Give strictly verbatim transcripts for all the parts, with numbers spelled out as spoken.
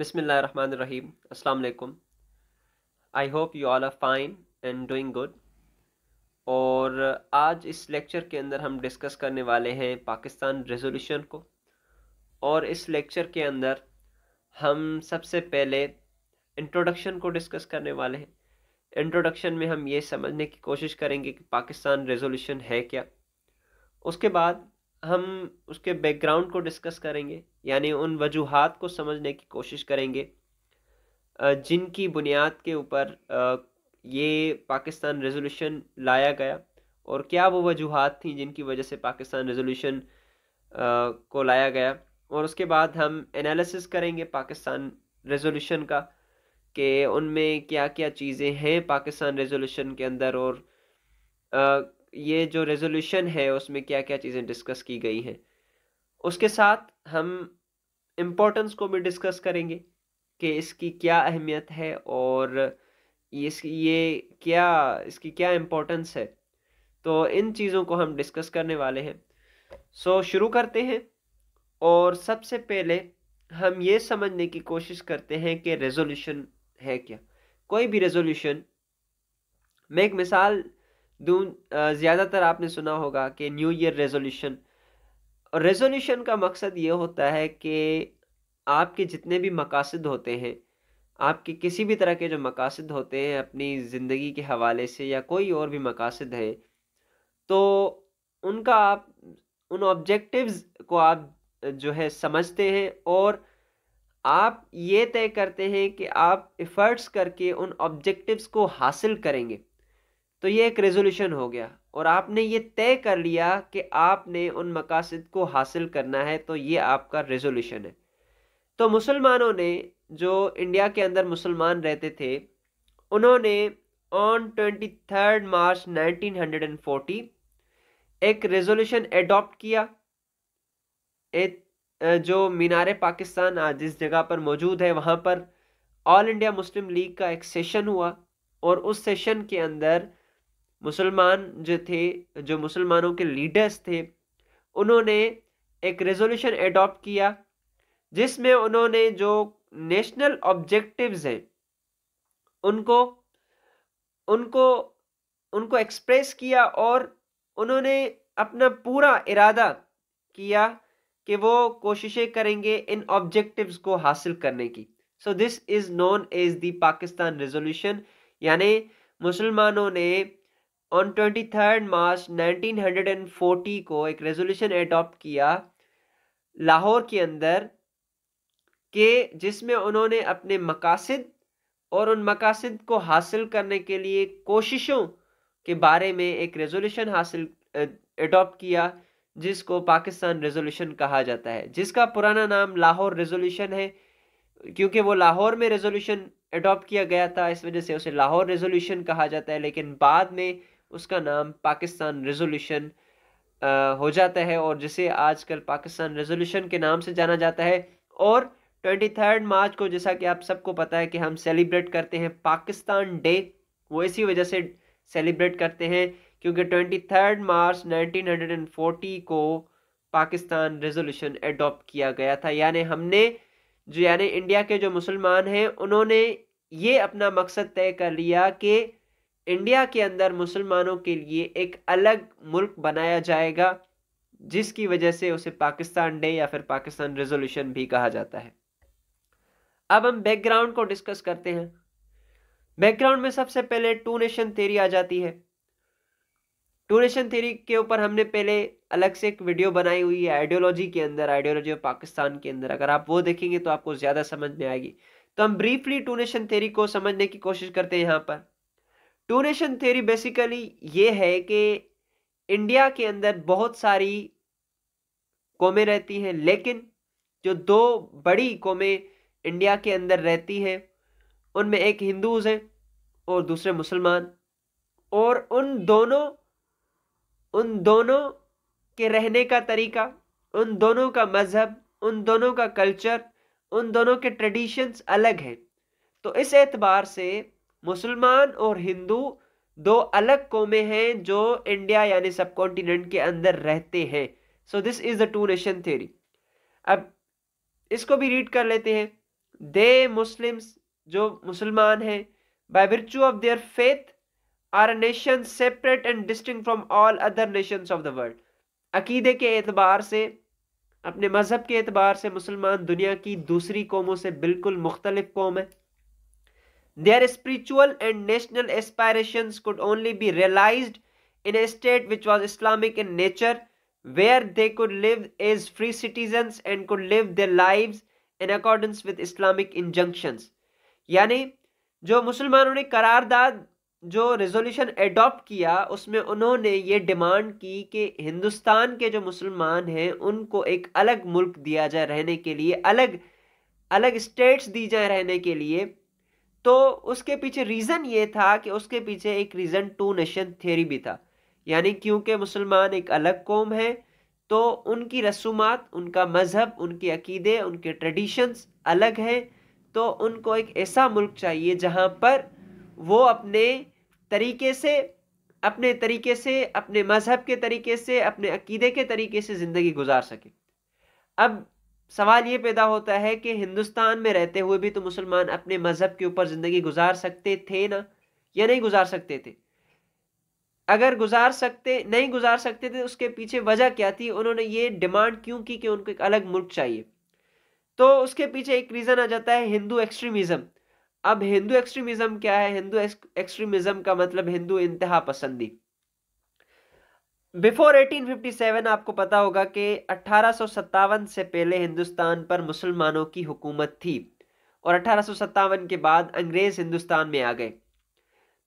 Bismillahir Rahman Rahim. Assalam Walaikum. I hope you all are fine and doing good. और आज इस lecture के अंदर हम डिस्कस करने वाले हैं पाकिस्तान रेजोल्यूशन को, और इस लेक्चर के अंदर हम सबसे पहले इंट्रोडक्शन को डिस्कस करने वाले हैं। इंट्रोडक्शन में हम ये समझने की कोशिश करेंगे कि पाकिस्तान रेजोल्यूशन है क्या। उसके बाद हम उसके बैकग्राउंड को डिस्कस करेंगे, यानी उन वजूहात को समझने की कोशिश करेंगे जिनकी बुनियाद के ऊपर ये पाकिस्तान रेजोल्यूशन लाया गया, और क्या वो वजूहात थी जिनकी वजह से पाकिस्तान रेजोल्यूशन को लाया गया। और उसके बाद हम एनालिसिस करेंगे पाकिस्तान रेजोल्यूशन का कि उनमें क्या क्या चीज़ें हैं पाकिस्तान रेजोल्यूशन के अंदर, और आ, ये जो रेजोल्यूशन है उसमें क्या क्या चीज़ें डिस्कस की गई हैं। उसके साथ हम इम्पोर्टेंस को भी डिस्कस करेंगे कि इसकी क्या अहमियत है और इसकी ये क्या इसकी क्या इम्पोर्टेंस है। तो इन चीज़ों को हम डिस्कस करने वाले हैं। सो शुरू करते हैं, और सबसे पहले हम ये समझने की कोशिश करते हैं कि रेजोल्यूशन है क्या। कोई भी रेजोल्यूशन, मैं एक मिसाल दूं, ज़्यादातर आपने सुना होगा कि न्यू ईयर रेजोल्यूशन। और रेजोल्यूशन का मकसद ये होता है कि आपके जितने भी मकासद होते हैं, आपके किसी भी तरह के जो मकासद होते हैं अपनी ज़िंदगी के हवाले से या कोई और भी मकासद है, तो उनका आप उन ऑब्जेक्टिव्स को आप जो है समझते हैं, और आप ये तय करते हैं कि आप एफ़र्ट्स करके उन ऑब्जेक्टिव्स को हासिल करेंगे। तो ये एक रेजोल्यूशन हो गया, और आपने ये तय कर लिया कि आपने उन मकासद को हासिल करना है, तो ये आपका रेजोल्यूशन है। तो मुसलमानों ने, जो इंडिया के अंदर मुसलमान रहते थे, उन्होंने on twenty third March nineteen hundred and forty एक रेजोल्यूशन एडॉप्ट किया, एक जो मीनार-ए-पाकिस्तान आज जिस जगह पर मौजूद है वहाँ पर ऑल इंडिया मुस्लिम लीग का एक सेशन हुआ, और उस सेशन के अंदर मुसलमान जो थे, जो मुसलमानों के लीडर्स थे, उन्होंने एक रेजोल्यूशन एडॉप्ट किया जिसमें उन्होंने जो नेशनल ऑब्जेक्टिव्स हैं उनको उनको उनको एक्सप्रेस किया, और उन्होंने अपना पूरा इरादा किया कि वो कोशिशें करेंगे इन ऑब्जेक्टिव्स को हासिल करने की। So this is known as the Pakistan resolution. यानी मुसलमानों ने on twenty third March nineteen hundred and forty को एक रेजोल्यूशन एडॉप्ट किया लाहौर के अंदर, के जिसमें उन्होंने अपने मकासद और उन मकासद को हासिल करने के लिए कोशिशों के बारे में एक रेजोल्यूशन हासिल एडॉप्ट किया जिसको पाकिस्तान रेजोल्यूशन कहा जाता है, जिसका पुराना नाम लाहौर रेजोल्यूशन है, क्योंकि वो लाहौर में रेजोल्यूशन एडॉप्ट किया गया था, इस वजह से उसे लाहौर रेजोल्यूशन कहा जाता है। लेकिन बाद में उसका नाम पाकिस्तान रेजोल्यूशन हो जाता है, और जिसे आजकल पाकिस्तान रेजोल्यूशन के नाम से जाना जाता है। और ट्वेंटी थर्ड मार्च को, जैसा कि आप सबको पता है कि हम सेलिब्रेट करते हैं पाकिस्तान डे, वो इसी वजह से सेलिब्रेट करते हैं क्योंकि twenty third March nineteen hundred and forty को पाकिस्तान रेजोल्यूशन एडॉप्ट किया गया था। यानी हमने जो यानी इंडिया के जो मुसलमान हैं, उन्होंने ये अपना मकसद तय कर लिया कि इंडिया के अंदर मुसलमानों के लिए एक अलग मुल्क बनाया जाएगा, जिसकी वजह से उसे पाकिस्तान डे या फिर पाकिस्तान रेजोल्यूशन भी कहा जाता है। अब हम बैकग्राउंड को डिस्कस करते हैं। बैकग्राउंड में सबसे पहले टू नेशन थ्योरी आ जाती है। टू नेशन थ्योरी के ऊपर हमने पहले अलग से एक वीडियो बनाई हुई है, आइडियोलॉजी के अंदर, आइडियोलॉजी ऑफ पाकिस्तान के अंदर। अगर आप वो देखेंगे तो आपको ज़्यादा समझ में आएगी। तो हम ब्रीफली टू नेशन थ्योरी को समझने की कोशिश करते हैं। यहाँ पर टू नेशन थ्योरी बेसिकली ये है कि इंडिया के अंदर बहुत सारी कौमें रहती हैं, लेकिन जो दो बड़ी कौमें इंडिया के अंदर रहती हैं, उनमें एक हिंदूज़ हैं और दूसरे मुसलमान, और उन दोनों उन दोनों के रहने का तरीका, उन दोनों का मज़हब, उन दोनों का कल्चर, उन दोनों के ट्रेडिशंस अलग हैं। तो इस एतबार से मुसलमान और हिंदू दो अलग कौमें हैं जो इंडिया यानी सब कॉन्टिनेंट के अंदर रहते हैं। So this is the two nation theory. अब इसको भी रीड कर लेते हैं। दे मुस्लिम्स जो मुसलमान हैं by virtue of their faith are a nation separate and distinct from all other nations of the world. अकीदे के एतबार से, अपने मजहब के एतबार से मुसलमान दुनिया की दूसरी कौमों से बिल्कुल मुख्तलिफ कौम है। Their spiritual and national aspirations could only be realised in a state which was Islamic in nature where they could live as free citizens and could live their lives in accordance with Islamic injunctions। यानी जो मुसलमानों ने करारदाद जो resolution adopt किया उसमें उन्होंने ये demand की कि हिंदुस्तान के जो मुसलमान हैं उनको एक अलग मुल्क दिया जाए रहने के लिए, अलग अलग स्टेट्स दी जाए रहने के लिए। तो उसके पीछे रीज़न ये था कि उसके पीछे एक रीज़न टू नेशन थियोरी भी था, यानी क्योंकि मुसलमान एक अलग कौम है तो उनकी रसूमात, उनका मज़हब, उनके अकीदे, उनके ट्रेडिशंस अलग हैं, तो उनको एक ऐसा मुल्क चाहिए जहाँ पर वो अपने तरीके से अपने तरीके से अपने मज़हब के तरीके से, अपने अकीदे के तरीके से ज़िंदगी गुजार सके। अब सवाल ये पैदा होता है कि हिंदुस्तान में रहते हुए भी तो मुसलमान अपने मज़हब के ऊपर ज़िंदगी गुजार सकते थे ना, या नहीं गुजार सकते थे? अगर गुजार सकते नहीं गुजार सकते थे उसके पीछे वजह क्या थी? उन्होंने ये डिमांड क्यों की कि उनको एक अलग मुल्क चाहिए? तो उसके पीछे एक रीज़न आ जाता है हिंदू एक्सट्रीमिज़म। अब हिंदू एक्सट्रीमिज़म क्या है? हिंदू एक्सट्रीमिज़म का मतलब हिंदू इंतहा पसंदी। बिफोर अठारह सौ सत्तावन आपको पता होगा कि अट्ठारह सौ सत्तावन से पहले हिंदुस्तान पर मुसलमानों की हुकूमत थी और अट्ठारह सौ सत्तावन के बाद अंग्रेज़ हिंदुस्तान में आ गए।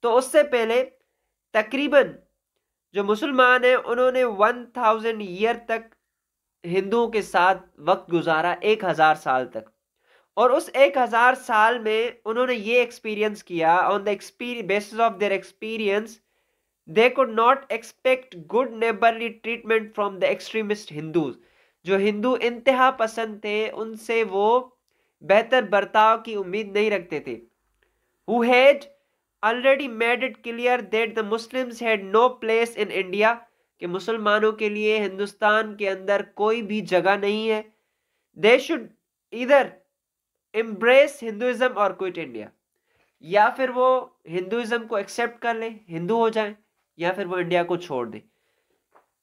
तो उससे पहले तकरीबन जो मुसलमान हैं उन्होंने एक हज़ार ईयर तक हिंदुओं के साथ वक्त गुजारा, एक हज़ार साल तक। और उस एक हज़ार साल में उन्होंने ये एक्सपीरियंस किया, on the experience basis of their experience they could not expect good neighbourly treatment from the extremist Hindus. जो हिंदू इंतहा पसंद थे उनसे वो बेहतर बर्ताव की उम्मीद नहीं रखते थे। Who had already made it clear that the Muslims had no place in India, कि मुसलमानों के लिए हिंदुस्तान के अंदर कोई भी जगह नहीं है। They should either embrace Hinduism और क्विट इंडिया, या फिर वो हिंदुज़म को एक्सेप्ट कर लें, हिंदू हो जाएं, या फिर वो इंडिया को छोड़ दें।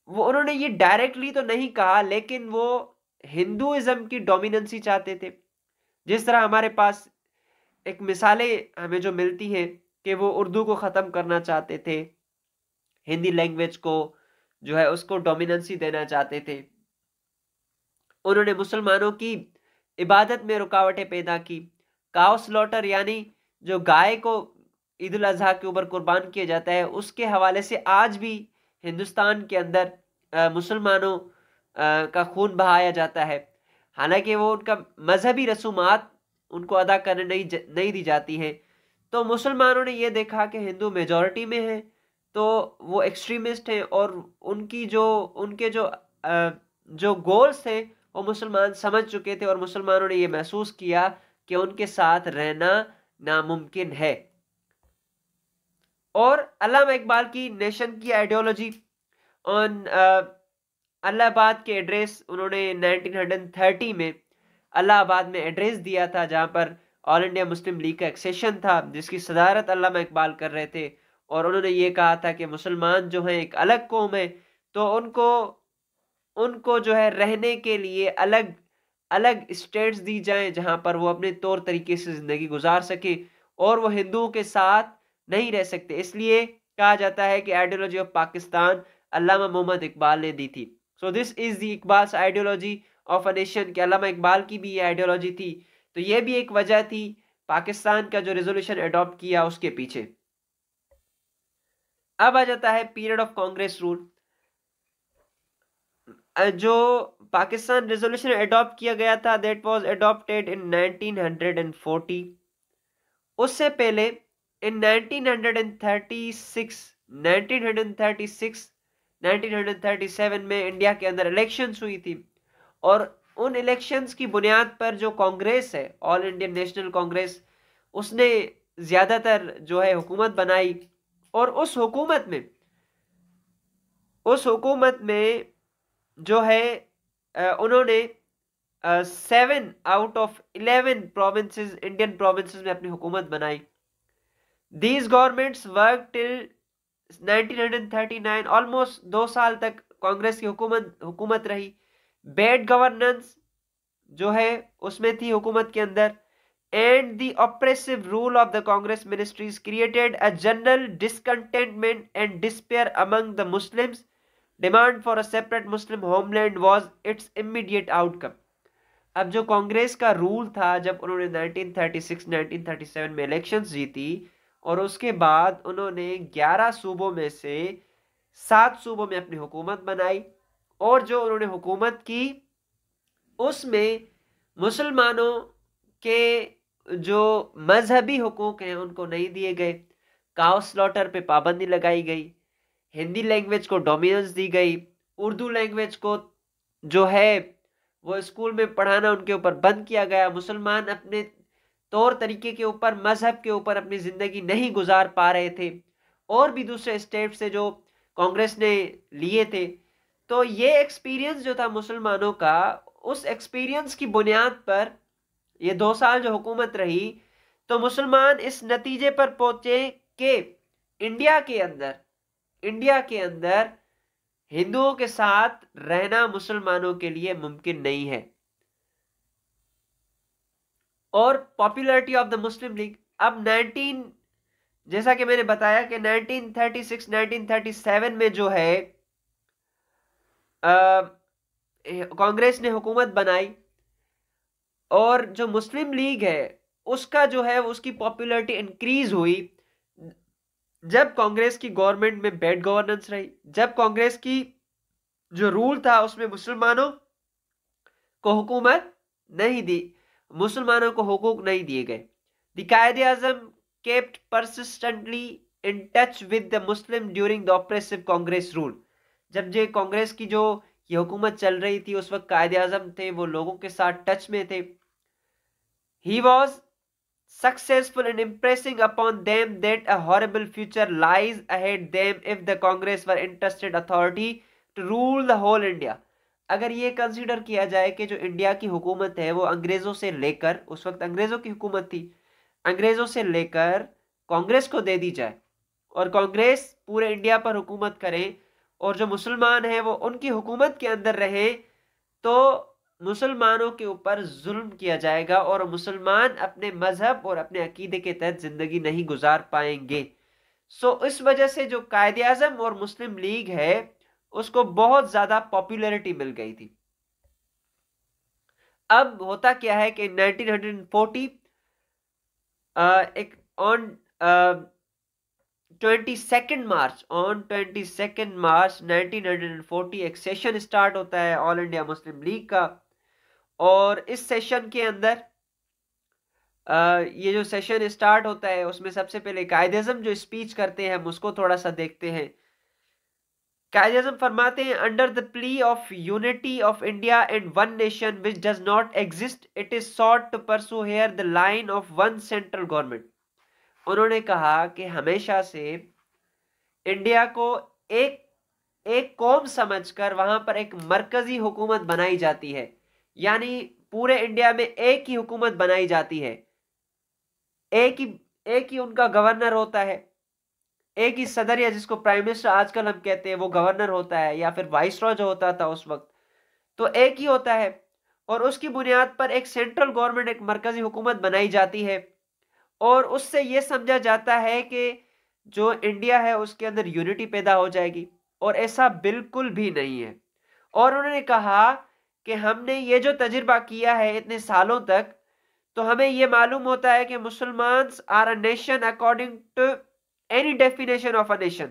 वो उन्होंने ये डायरेक्टली तो नहीं कहा लेकिन वो हिंदुज़म की डोमिनेंसी चाहते थे। जिस तरह हमारे पास एक मिसालें हमें जो मिलती हैं कि वो उर्दू को ख़त्म करना चाहते थे, हिंदी लैंग्वेज को जो है उसको डोमिनेंसी देना चाहते थे। उन्होंने मुसलमानों की इबादत में रुकावटें पैदा की। काउ स्लॉटर यानी जो गाय को ईद उल अजहा के ऊपर कुर्बान किया जाता है उसके हवाले से आज भी हिंदुस्तान के अंदर मुसलमानों का खून बहाया जाता है, हालांकि वो उनका मजहबी रसूमात उनको अदा करने नहीं नहीं दी जाती हैं। तो मुसलमानों ने ये देखा कि हिंदू मेजॉरिटी में हैं तो वो एक्सट्रीमिस्ट हैं और उनकी जो उनके जो जो गोल्स थे वो मुसलमान समझ चुके थे और मुसलमानों ने ये महसूस किया कि उनके साथ रहना नामुमकिन है। और अल्लामा इकबाल की नेशन की आइडियोलॉजी ऑन इलाहाबाद के एड्रेस, उन्होंने नाइनटीन थर्टी में इलाहाबाद में एड्रेस दिया था जहाँ पर ऑल इंडिया मुस्लिम लीग का एक सेशन था जिसकी सदारत अल्लामा इकबाल कर रहे थे। और उन्होंने ये कहा था कि मुसलमान जो हैं एक अलग कौम है तो उनको उनको जो है रहने के लिए अलग अलग स्टेट्स दी जाएं जहां पर वो अपने तौर तरीके से ज़िंदगी गुजार सके और वो हिंदुओं के साथ नहीं रह सकते। इसलिए कहा जाता है कि आइडियोलॉजी ऑफ पाकिस्तान अल्लामा मोहम्मद इकबाल ने दी थी। So this is the Iqbal's ideology of a nation, के अल्लामा इकबाल की भी ये आइडियोलॉजी थी। तो ये भी एक वजह थी पाकिस्तान का जो रेजोल्यूशन एडॉप्ट किया उसके पीछे। अब आ जाता है पीरियड ऑफ कांग्रेस रूल। जो पाकिस्तान रेजोल्यूशन एडॉप्ट किया गया था that was adopted in nineteen forty. उससे पहले in nineteen thirty six, nineteen thirty six, nineteen thirty seven में इंडिया के अंदर इलेक्शंस हुई थी और उन इलेक्शंस की बुनियाद पर जो कांग्रेस है, ऑल इंडियन नेशनल कांग्रेस, उसने ज़्यादातर जो है हुकूमत बनाई। और उस हुकूमत में उस हुकूमत में जो है उन्होंने seven out of eleven provinces, Indian provinces में अपनी हुकूमत बनाई। These governments work till nineteen thirty nine, almost दो साल तक कांग्रेस की हुकूमत हुकूमत रही। बैड गवर्नेंस जो है उसमें थी हुकूमत के अंदर, and the oppressive rule of the Congress ministries created a general discontentment and despair among the Muslims. Demand for a separate Muslim homeland was its immediate outcome. अब जो कांग्रेस का रूल था, जब उन्होंने nineteen thirty six nineteen thirty seven में elections जीती और उसके बाद उन्होंने ग्यारह सूबों में से सात सूबों में अपनी हुकूमत बनाई, और जो उन्होंने हुकूमत की उसमें मुसलमानों के जो मजहबी हुकूक हैं उनको नहीं दिए गए, काउ स्लॉटर पे पाबंदी लगाई गई, हिंदी लैंग्वेज को डोमिनेंस दी गई, उर्दू लैंग्वेज को जो है वो स्कूल में पढ़ाना उनके ऊपर बंद किया गया। मुसलमान अपने तौर तरीके के ऊपर, मजहब के ऊपर अपनी ज़िंदगी नहीं गुजार पा रहे थे, और भी दूसरे स्टेट से जो कांग्रेस ने लिए थे। तो ये एक्सपीरियंस जो था मुसलमानों का, उस एक्सपीरियंस की बुनियाद पर ये दो साल जो हुकूमत रही, तो मुसलमान इस नतीजे पर पहुंचे कि इंडिया के अंदर इंडिया के अंदर हिंदुओं के साथ रहना मुसलमानों के लिए मुमकिन नहीं है। और popularity of the Muslim league, अब नाइनटीन जैसा कि मैंने बताया कि nineteen thirty six nineteen thirty seven में जो है कांग्रेस ने हुकूमत बनाई, और जो मुस्लिम लीग है उसका जो है उसकी पॉपुलैरिटी इंक्रीज हुई जब कांग्रेस की गवर्नमेंट में बैड गवर्नेंस रही, जब कांग्रेस की जो रूल था उसमें मुसलमानों को हुकूमत नहीं दी, मुसलमानों को हुकूक नहीं दिए गए। The Quaid-e-Azam kept persistently in touch with the Muslim during the oppressive Congress rule. जब जे कांग्रेस की जो ये हुकूमत चल रही थी उस वक्त कायद-ए-आज़म थे, वो लोगों के साथ टच में थे। He was successful in impressing upon them that a horrible future lies ahead them if the Congress were entrusted authority to rule the whole India. अगर ये कंसीडर किया जाए कि जो इंडिया की हुकूमत है वो अंग्रेज़ों से लेकर, उस वक्त अंग्रेज़ों की हुकूमत थी, अंग्रेज़ों से लेकर कांग्रेस को दे दी जाए और कांग्रेस पूरे इंडिया पर हुकूमत करे, और जो मुसलमान हैं वो उनकी हुकूमत के अंदर रहें, तो मुसलमानों के ऊपर जुल्म किया जाएगा और मुसलमान अपने मजहब और अपने अकीदे के तहत ज़िंदगी नहीं गुजार पाएंगे। सो इस वजह से जो कायद-ए-आज़म और मुस्लिम लीग है उसको बहुत ज़्यादा पॉपुलैरिटी मिल गई थी। अब होता क्या है कि नाइनटीन फोर्टी Uh, एक on twenty second March on twenty second March nineteen forty एक सेशन स्टार्ट होता है ऑल इंडिया मुस्लिम लीग का, और इस सेशन के अंदर uh, ये जो सेशन स्टार्ट होता है उसमें सबसे पहले कायद-ए-आज़म जो स्पीच करते हैं हम उसको थोड़ा सा देखते हैं। कायद-ए-आज़म फरमाते हैं, under the plea of unity of India and one nation which does not exist it is sought to pursue here the line of one central government. उन्होंने कहा कि हमेशा से इंडिया को एक एक कौम समझकर वहां पर एक मरकजी हुकूमत बनाई जाती है, यानी पूरे इंडिया में एक ही हुकूमत बनाई जाती है, एक ही एक ही उनका गवर्नर होता है, एक ही सदर या जिसको प्राइम मिनिस्टर आजकल हम कहते हैं वो गवर्नर होता है, या फिर वाइसरॉय जो होता था उस वक्त तो एक ही होता है, और उसकी बुनियाद पर एक सेंट्रल गवर्नमेंट, एक मरकजी हुकूमत बनाई जाती है। और उससे ये समझा जाता है कि जो इंडिया है उसके अंदर यूनिटी पैदा हो जाएगी, और ऐसा बिल्कुल भी नहीं है। और उन्होंने कहा कि हमने ये जो तजुर्बा किया है इतने सालों तक, तो हमें ये मालूम होता है कि मुसलमान are a nation according to any definition of a nation.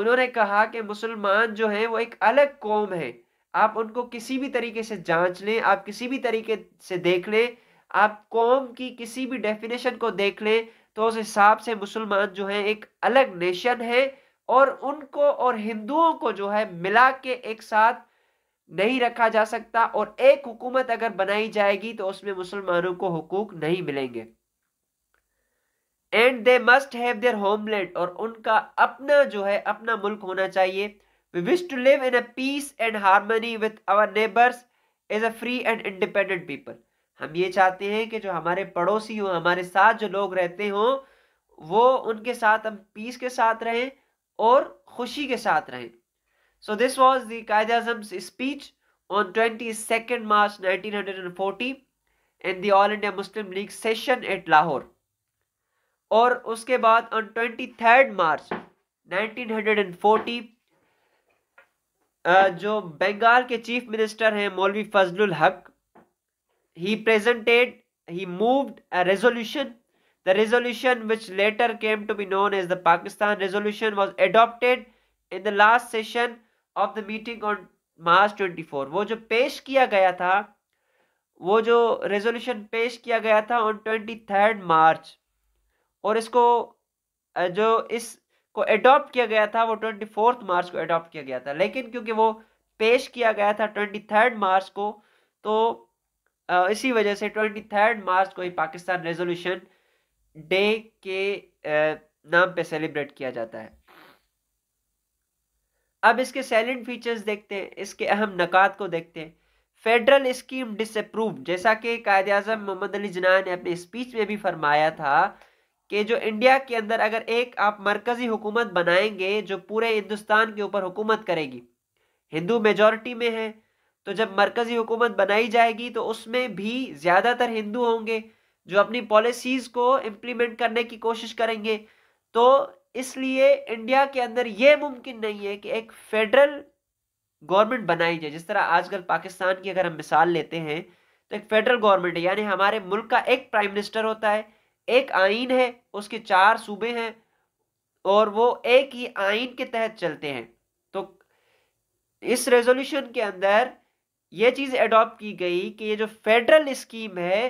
उन्होंने कहा कि मुसलमान जो हैं वो एक अलग कौम है, आप उनको किसी भी तरीके से जांच लें, आप किसी भी तरीके से देख लें, आप कौम की किसी भी डेफिनेशन को देख लें, तो उस हिसाब से मुसलमान जो हैं एक अलग नेशन है, और उनको और हिंदुओं को जो है मिला के एक साथ नहीं रखा जा सकता, और एक हुकूमत अगर बनाई जाएगी तो उसमें मुसलमानों को हुकूक नहीं मिलेंगे। And they must have their homeland, और उनका अपना जो है अपना मुल्क होना चाहिए। We wish to live in a peace and harmony with our neighbours as a free and independent people. हम ये चाहते हैं कि जो हमारे पड़ोसी हों, हमारे साथ जो लोग रहते हों, वो उनके साथ हम पीस के साथ रहें और खुशी के साथ रहें। So this was the Quaid-e-Azam's speech on बाईस March nineteen forty in the all India Muslim league session at Lahore. और उसके बाद ऑन तेईस मार्च नाइनटीन फोर्टी जो बंगाल के चीफ मिनिस्टर हैं मौलवी फजलुल-हक, he presented he moved a resolution. The resolution which later came to be known as the Pakistan Resolution was adopted in the last session of the meeting on March twenty-fourth. वो जो पेश किया गया था, वो जो resolution पेश किया गया था on तेईस मार्च, और इसको जो इसको adopt किया गया था वो चौबीस मार्च को adopt किया गया था। लेकिन क्योंकि वो पेश किया गया था तेईस मार्च को, तो Uh, इसी वजह से तेईस मार्च को ही पाकिस्तान रेजोल्यूशन डे के uh, नाम पे सेलिब्रेट किया जाता है। अब इसके सैलेंट फीचर्स देखते हैं, इसके अहम नकात को देखते हैं। फेडरल स्कीम डिसअप्रूव, जैसा कि कायदे आज़म मोहम्मद अली जिन्ना ने अपने स्पीच में भी फरमाया था कि जो इंडिया के अंदर अगर एक आप मरकजी हुकूमत बनाएंगे जो पूरे हिंदुस्तान के ऊपर हुकूमत करेगी, हिंदू मेजॉरिटी में है, तो जब मरकजी हुकूमत बनाई जाएगी तो उसमें भी ज़्यादातर हिंदू होंगे जो अपनी पॉलिसीज़ को इम्प्लीमेंट करने की कोशिश करेंगे। तो इसलिए इंडिया के अंदर ये मुमकिन नहीं है कि एक फेडरल गवर्नमेंट बनाई जाए। जिस तरह आजकल पाकिस्तान की अगर हम मिसाल लेते हैं तो एक फेडरल गवर्नमेंट है, यानी हमारे मुल्क का एक प्राइम मिनिस्टर होता है, एक आइन है, उसके चार सूबे हैं और वो एक ही आइन के तहत चलते हैं। तो इस रेजोल्यूशन के अंदर ये चीज़ एडॉप्ट की गई कि ये जो फेडरल स्कीम है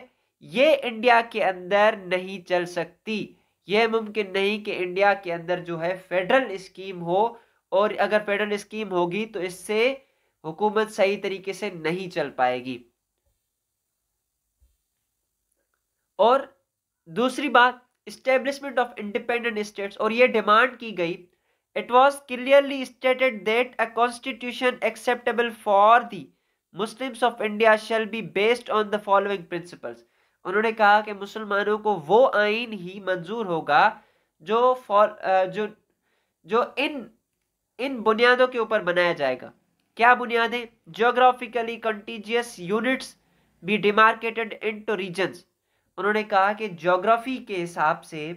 ये इंडिया के अंदर नहीं चल सकती। ये मुमकिन नहीं कि इंडिया के अंदर जो है फेडरल स्कीम हो, और अगर फेडरल स्कीम होगी तो इससे हुकूमत सही तरीके से नहीं चल पाएगी। और दूसरी बात, एस्टेब्लिशमेंट ऑफ इंडिपेंडेंट स्टेट्स, और ये डिमांड की गई। It was clearly stated that a constitution acceptable for the Muslims of India shall be based on the following principles. उन्होंने कहा कि मुसलमानों को वो आइन ही मंजूर होगा जो जो जो इन इन बुनियादों के ऊपर बनाया जाएगा। क्या बुनियादें? Geographically contiguous units be demarcated into regions. उन्होंने कहा कि ज्योग्राफी के हिसाब से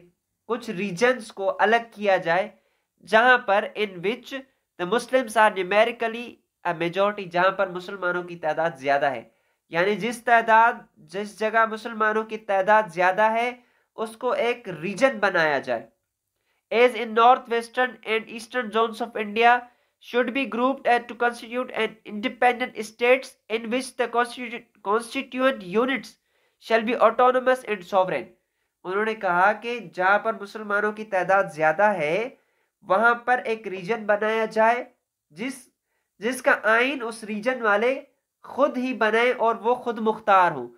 कुछ रीजन्स को अलग किया जाए जहाँ पर in which the Muslims are numerically majority, जहां पर मुसलमानों की तादाद ज्यादा है, यानी जिस तादाद जिस जगह मुसलमानों की तादाद ज्यादा है उसको एक रीजन बनाया जाए। As in north western and eastern zones of India should be grouped and to constitute an independent states in which the constituent units shall be autonomous and sovereign. उन्होंने कहा कि जहां पर मुसलमानों की तादाद ज्यादा है वहां पर एक रीजन बनाया जाए जिस जिसका आइन उस रीजन वाले खुद ही बनाएं और वो खुद मुख्तार हो,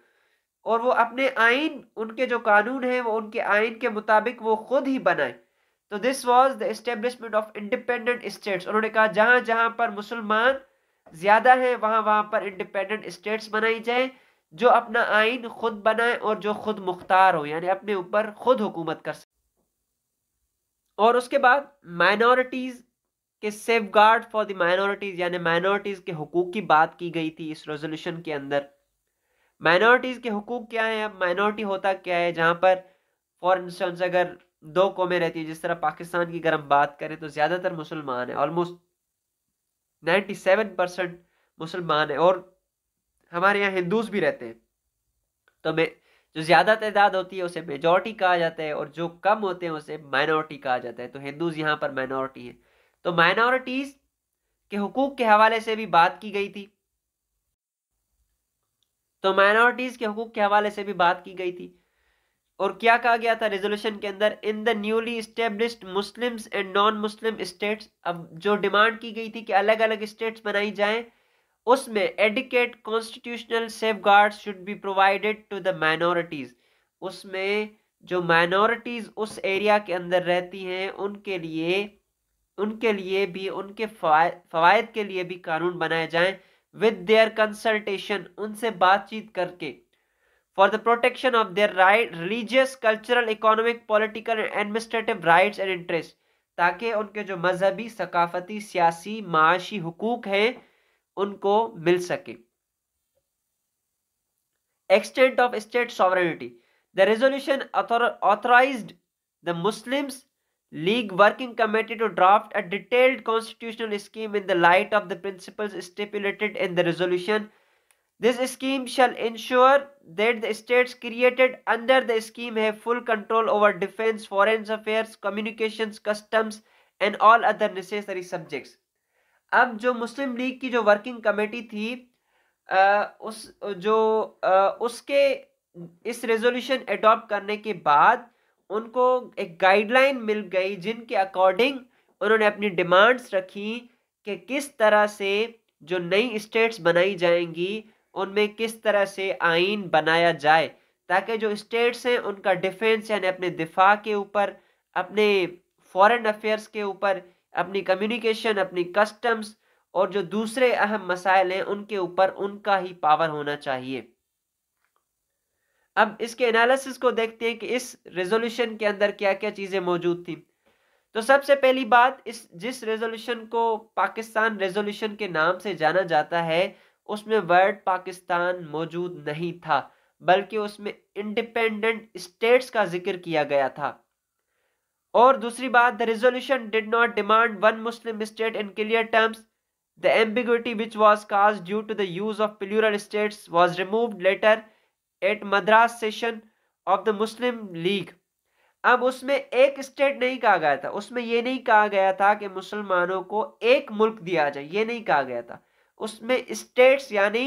और वो अपने आइन, उनके जो कानून हैं वो उनके आइन के मुताबिक वो खुद ही बनाएं। तो this was the establishment of independent states. उन्होंने कहा जहाँ जहाँ पर मुसलमान ज़्यादा हैं वहाँ वहाँ पर इंडिपेंडेंट स्टेट्स बनाई जाएं जो अपना आइन खुद बनाएं और जो खुद मुख्तार हो, यानी अपने ऊपर खुद हुकूमत कर सकें। और उसके बाद माइनॉरिटीज़ के safe guard for the minorities, यानी माइनॉरिटीज़ के हकूक़ की बात की गई थी इस रेजोल्यूशन के अंदर। माइनॉरिटीज़ के हकूक़ क्या हैं? अब माइनॉरिटी होता क्या है? जहाँ पर फॉर इंस्टेंस अगर दो कौमें रहती हैं, जिस तरह पाकिस्तान की अगर हम बात करें तो ज़्यादातर मुसलमान है, ऑलमोस्ट नाइन्टी सेवन परसेंट मुसलमान है, और हमारे यहाँ हिंदूज़ भी रहते हैं। तो मैं जो ज़्यादा तादाद होती है उसे मेजॉरिटी कहा जाता है और जो कम होते हैं उसे माइनॉरिटी कहा जाता है। तो हिंदूज़ यहाँ पर माइनॉरिटी है। तो माइनॉरिटीज़ के हुकूक़ के हवाले से भी बात की गई थी तो माइनॉरिटीज़ के हुकूक़ के हवाले से भी बात की गई थी और क्या कहा गया था रेजोल्यूशन के अंदर? In the newly established Muslims and non Muslim states. अब जो डिमांड की गई थी कि अलग अलग स्टेट्स बनाई जाएं, उसमें adequate constitutional safeguards should be provided to the minorities. उसमें जो माइनॉरिटीज़ उस एरिया के अंदर रहती हैं उनके लिए उनके लिए भी उनके फ़वाद के लिए भी कानून बनाए जाएं विद देयर कंसल्टेशन, उनसे बातचीत करके, for the protection of their right religious cultural economic political and administrative rights and interest, ताकि उनके जो मजहबी, सकाफती, सियासी, माशी हुकूक हैं उनको मिल सके। Extent of state sovereignty, the resolution authorised the Muslims league working committee to draft a detailed constitutional scheme in the light of the principles stipulated in the resolution. This scheme shall ensure that the states created under the scheme have full control over defence, foreign affairs, communications, customs and all other necessary subjects. अब जो मुस्लिम league की जो working committee थी आ, उस जो आ, उसके इस resolution adopt करने के बाद उनको एक गाइडलाइन मिल गई, जिनके अकॉर्डिंग उन्होंने अपनी डिमांड्स रखी कि किस तरह से जो नई स्टेट्स बनाई जाएंगी उनमें किस तरह से आइन बनाया जाए, ताकि जो स्टेट्स हैं उनका डिफेंस यानी अपने दिफा के ऊपर, अपने फॉरेन अफेयर्स के ऊपर, अपनी कम्युनिकेशन, अपनी कस्टम्स और जो दूसरे अहम मसाइल हैं उनके ऊपर उनका ही पावर होना चाहिए। अब इसके एनालिसिस को देखते हैं कि इस रेजोल्यूशन के अंदर क्या क्या चीज़ें मौजूद थी। तो सबसे पहली बात, इस जिस रेजोल्यूशन को पाकिस्तान रेजोल्यूशन के नाम से जाना जाता है उसमें वर्ड पाकिस्तान मौजूद नहीं था, बल्कि उसमें इंडिपेंडेंट स्टेट्स का जिक्र किया गया था। और दूसरी बात, the resolution did not demand one Muslim state in clear terms. The ambiguity which was caused due to the use of plural states was removed later at Madras session of the Muslim league. अब उसमें एक state नहीं कहा गया था, उसमें यह नहीं कहा गया था कि मुसलमानों को एक मुल्क दिया जाए, ये नहीं कहा गया था। उसमें स्टेट्स यानी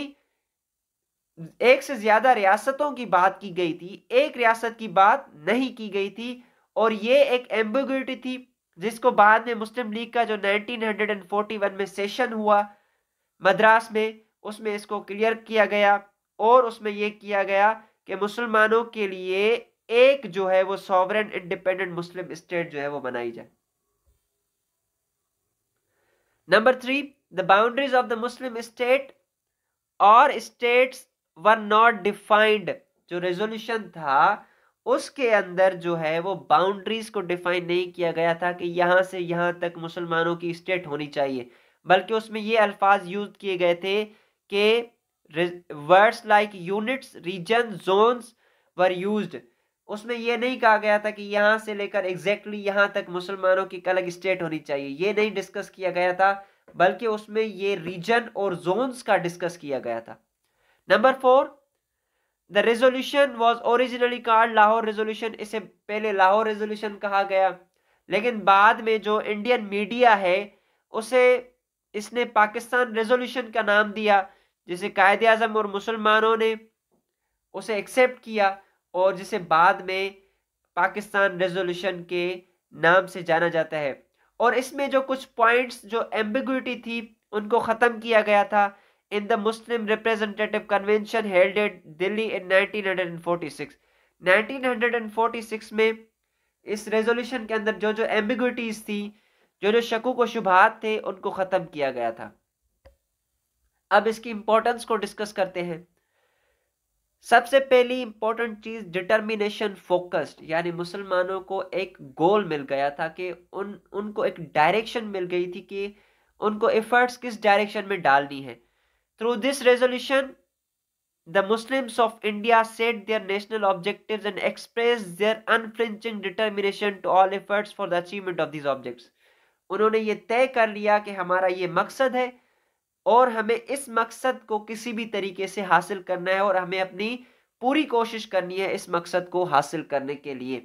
एक से ज्यादा रियासतों की बात की गई थी, एक रियासत की बात नहीं की गई थी। और ये एक एम्बिग्युइटी थी जिसको बाद में मुस्लिम लीग का जो नाइनटीन फोर्टी वन में सेशन हुआ मद्रास में, उसमें इसको क्लियर किया गया। और उसमें ये किया गया कि मुसलमानों के लिए एक जो है वो सॉवरेन इंडिपेंडेंट मुस्लिम स्टेट जो है वो बनाई जाए। Number three, The boundaries of the Muslim state or states were not defined। जो resolution था उसके अंदर जो है वो boundaries को define नहीं किया गया था कि यहाँ से यहाँ तक मुसलमानों की state होनी चाहिए, बल्कि उसमें ये अल्फाज यूज किए गए थे कि words like units, regions, zones were used। उसमें यह नहीं कहा गया था कि यहाँ से लेकर exactly यहाँ तक मुसलमानों की अलग state होनी चाहिए, ये नहीं discuss किया गया था, बल्कि उसमें ये रीजन और जोन्स का डिस्कस किया गया था। Number four, the resolution was originally called Lahore resolution. इसे पहले लाहौर रेजोल्यूशन कहा गया, लेकिन बाद में जो इंडियन मीडिया है उसे इसने पाकिस्तान रेजोल्यूशन का नाम दिया, जिसे कायदे आजम और मुसलमानों ने उसे एक्सेप्ट किया और जिसे बाद में पाकिस्तान रेजोल्यूशन के नाम से जाना जाता है। और इसमें जो कुछ पॉइंट्स जो एम्बिग्युइटी थी उनको ख़त्म किया गया था in the Muslim representative convention held at Delhi in nineteen forty six. Nineteen forty six में इस रेजोल्यूशन के अंदर जो जो एम्बिग्युइटीज थी, जो जो शकूक व शुबहात थे, उनको ख़त्म किया गया था। अब इसकी इम्पोर्टेंस को डिस्कस करते हैं। सबसे पहली इंपॉर्टेंट चीज़ डिटर्मिनेशन फोकस्ड, यानी मुसलमानों को एक गोल मिल गया था कि उन उनको एक डायरेक्शन मिल गई थी कि उनको एफर्ट्स किस डायरेक्शन में डालनी है। Through this resolution the Muslims of India set their national objectives and express their unflinching determination to all efforts for the achievement of these objects. उन्होंने ये तय कर लिया कि हमारा ये मकसद है और हमें इस मकसद को किसी भी तरीके से हासिल करना है और हमें अपनी पूरी कोशिश करनी है इस मकसद को हासिल करने के लिए।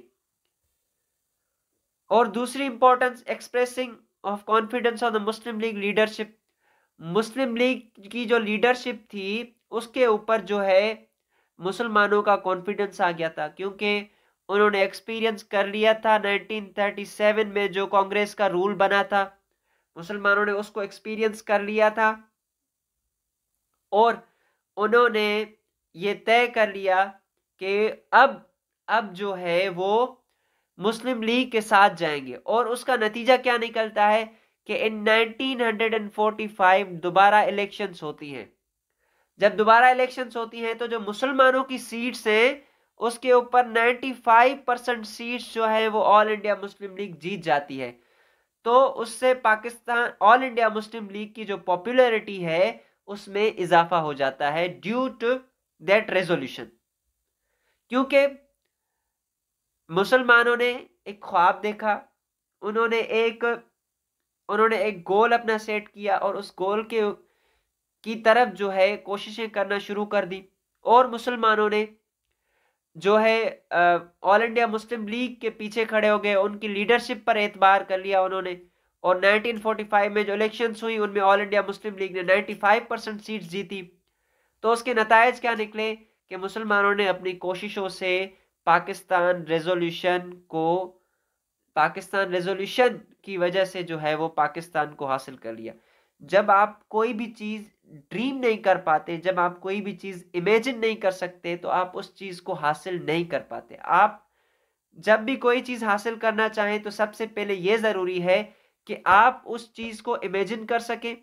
और दूसरी importance, expressing of confidence of the Muslim league leadership. Muslim league की जो लीडरशिप थी उसके ऊपर जो है मुसलमानों का कॉन्फिडेंस आ गया था, क्योंकि उन्होंने एक्सपीरियंस कर लिया था नाइनटीन थर्टी सेवन में जो कांग्रेस का रूल बना था, मुसलमानों ने उसको एक्सपीरियंस कर लिया था और उन्होंने ये तय कर लिया कि अब अब जो है वो मुस्लिम लीग के साथ जाएंगे। और उसका नतीजा क्या निकलता है कि इन नाइनटीन फोर्टी फाइव दोबारा इलेक्शंस होती हैं। जब दोबारा इलेक्शंस होती हैं तो जो मुसलमानों की सीट्स हैं उसके ऊपर पचानवे परसेंट सीट्स जो है वो ऑल इंडिया मुस्लिम लीग जीत जाती है। तो उससे Pakistan all India Muslim league की जो पॉपुलैरिटी है उसमें इजाफा हो जाता है ड्यू टू दैट रेजोल्यूशन, क्योंकि मुसलमानों ने एक ख्वाब देखा, उन्होंने एक उन्होंने एक गोल अपना सेट किया और उस गोल के की तरफ जो है कोशिशें करना शुरू कर दी। और मुसलमानों ने जो है ऑल इंडिया मुस्लिम लीग के पीछे खड़े हो गए, उनकी लीडरशिप पर एतबार कर लिया उन्होंने। और नाइनटीन फोर्टी फाइव में जो इलेक्शंस हुई उनमें ऑल इंडिया मुस्लिम लीग ने पचानवे परसेंट सीट जीती। तो उसके नतायज क्या निकले कि मुसलमानों ने अपनी कोशिशों से पाकिस्तान रेजोल्यूशन को पाकिस्तान रेजोल्यूशन की वजह से जो है वो पाकिस्तान को हासिल कर लिया। जब आप कोई भी चीज़ ड्रीम नहीं कर पाते, जब आप कोई भी चीज़ इमेजिन नहीं कर सकते, तो आप उस चीज़ को हासिल नहीं कर पाते। आप जब भी कोई चीज़ हासिल करना चाहें तो सबसे पहले ये ज़रूरी है कि आप उस चीज़ को इमेजिन कर सकें,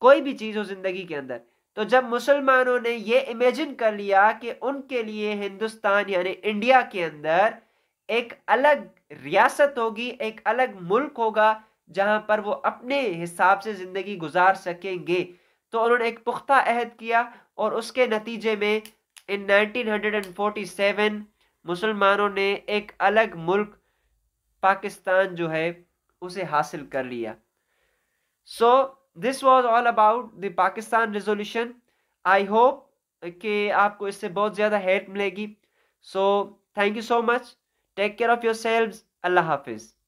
कोई भी चीज़ हो ज़िंदगी के अंदर। तो जब मुसलमानों ने ये इमेजिन कर लिया कि उनके लिए हिंदुस्तान यानी इंडिया के अंदर एक अलग रियासत होगी, एक अलग मुल्क होगा जहां पर वो अपने हिसाब से ज़िंदगी गुजार सकेंगे, तो उन्होंने एक पुख्ता अहद किया। और उसके नतीजे में इन नाइनटीन फोर्टी सेवन मुसलमानों ने एक अलग मुल्क पाकिस्तान जो है उसे हासिल कर लिया। So this was all about the Pakistan resolution. I hope कि आपको इससे बहुत ज़्यादा हेल्प मिलेगी। So thank you so much, take care of your selves, अल्लाह हाफिज़।